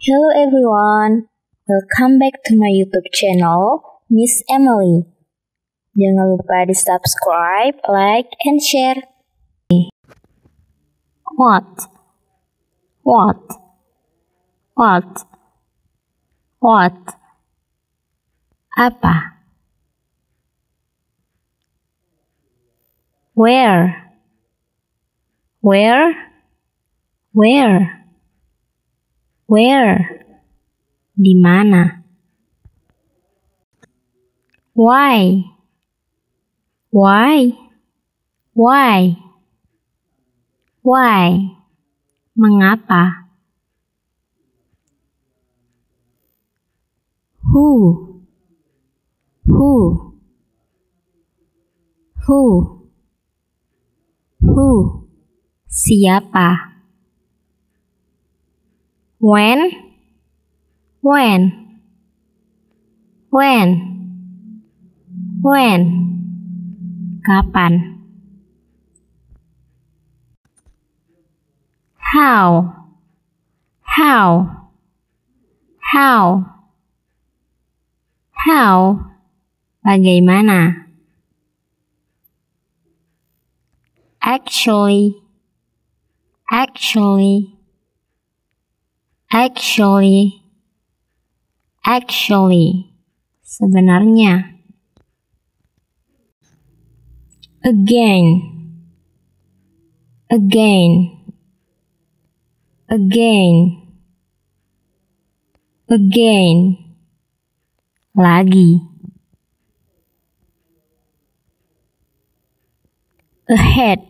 Hello everyone, welcome back to my YouTube channel, Miss Emily. Jangan lupa di subscribe, like, and share. What? Apa? Where? Di mana? Why? Mengapa? Who? Siapa? When? Kapan? How? Bagaimana? Actually, sebenarnya. Again, lagi. Ahead,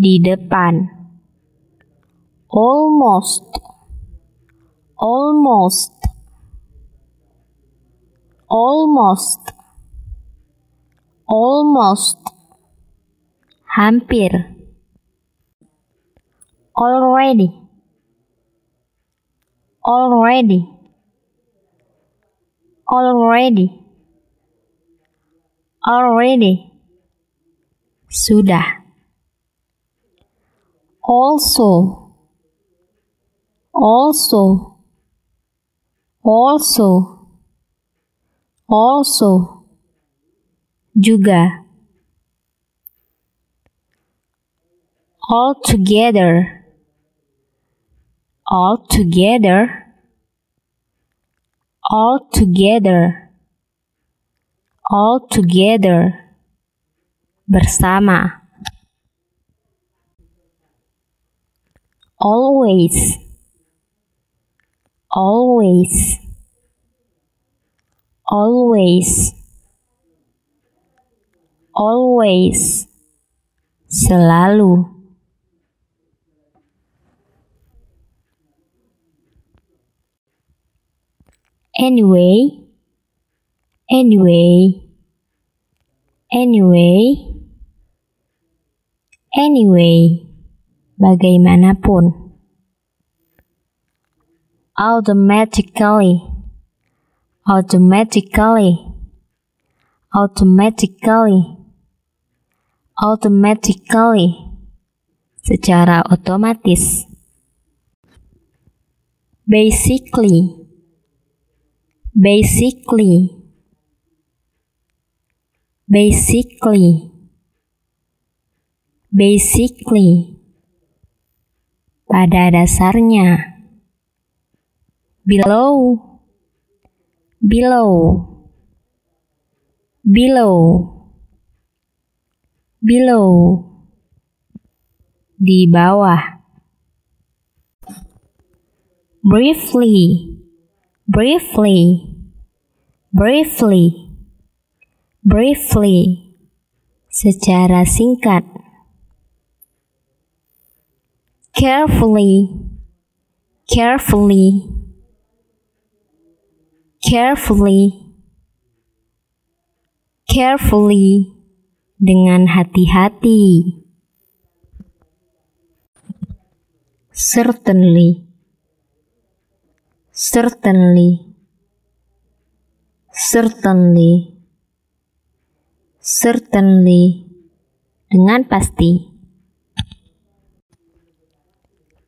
di depan. Almost, hampir. Already, sudah. Also, juga. All together, bersama. Always, selalu. Anyway, bagaimanapun. Automatically, secara otomatis. Basically, pada dasarnya. Below, di bawah. Briefly, secara singkat. Carefully, dengan hati-hati. Certainly, Certainly, dengan pasti.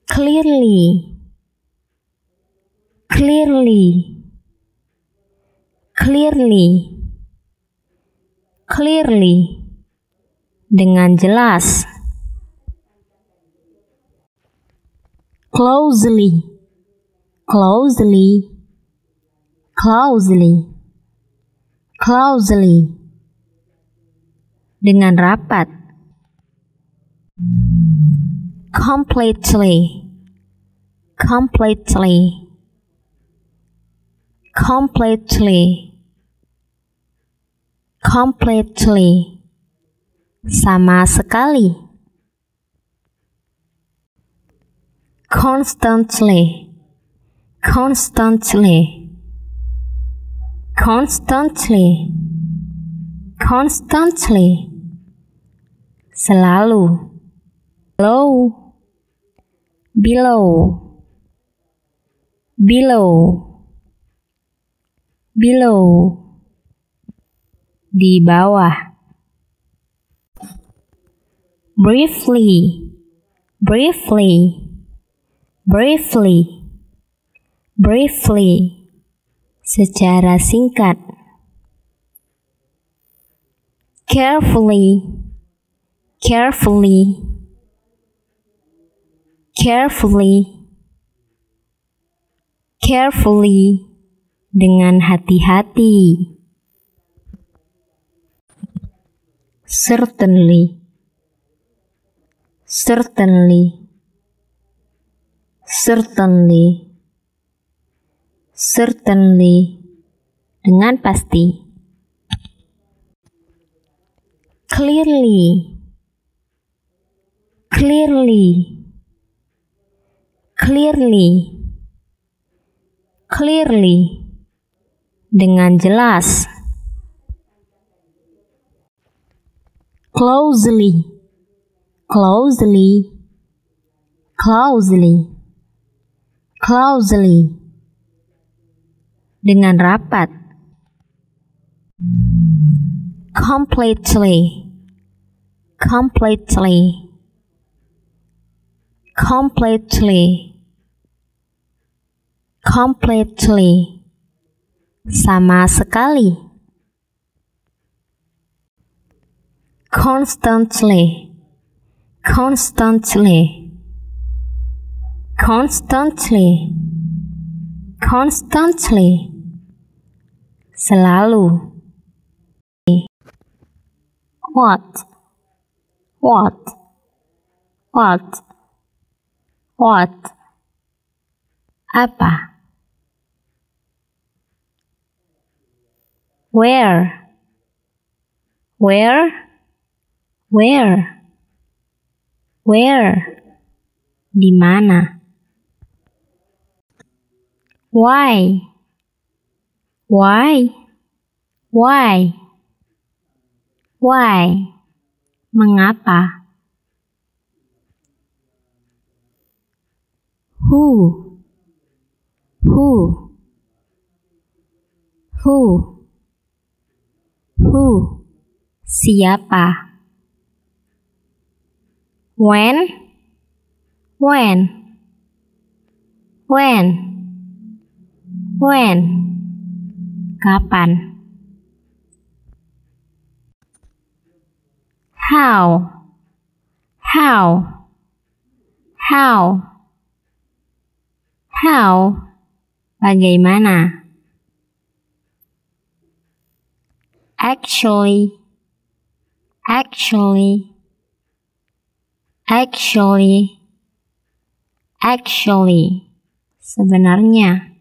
Clearly, clearly, clearly, clearly, dengan jelas. Closely, closely, closely, closely, dengan rapat. Completely, completely, completely, completely, sama sekali. Constantly, constantly, constantly, constantly, selalu. Below, below, below, below, di bawah. Briefly, briefly, briefly, briefly, secara singkat. Carefully, carefully, carefully, carefully, dengan hati-hati. Certainly, certainly, certainly, certainly, dengan pasti. Clearly, clearly, clearly, clearly, dengan jelas. Closely, closely, closely, closely, dengan rapat. Completely, completely, completely, completely, sama sekali. Constantly, constantly, constantly, constantly, selalu. What, what, what, what, apa. Where, where, where, where, di mana. Why, why, why, why, mengapa. Who, who, who, who, siapa. When, when, when, when, kapan. How, how, how, how, bagaimana. Actually, actually, actually, actually, sebenarnya.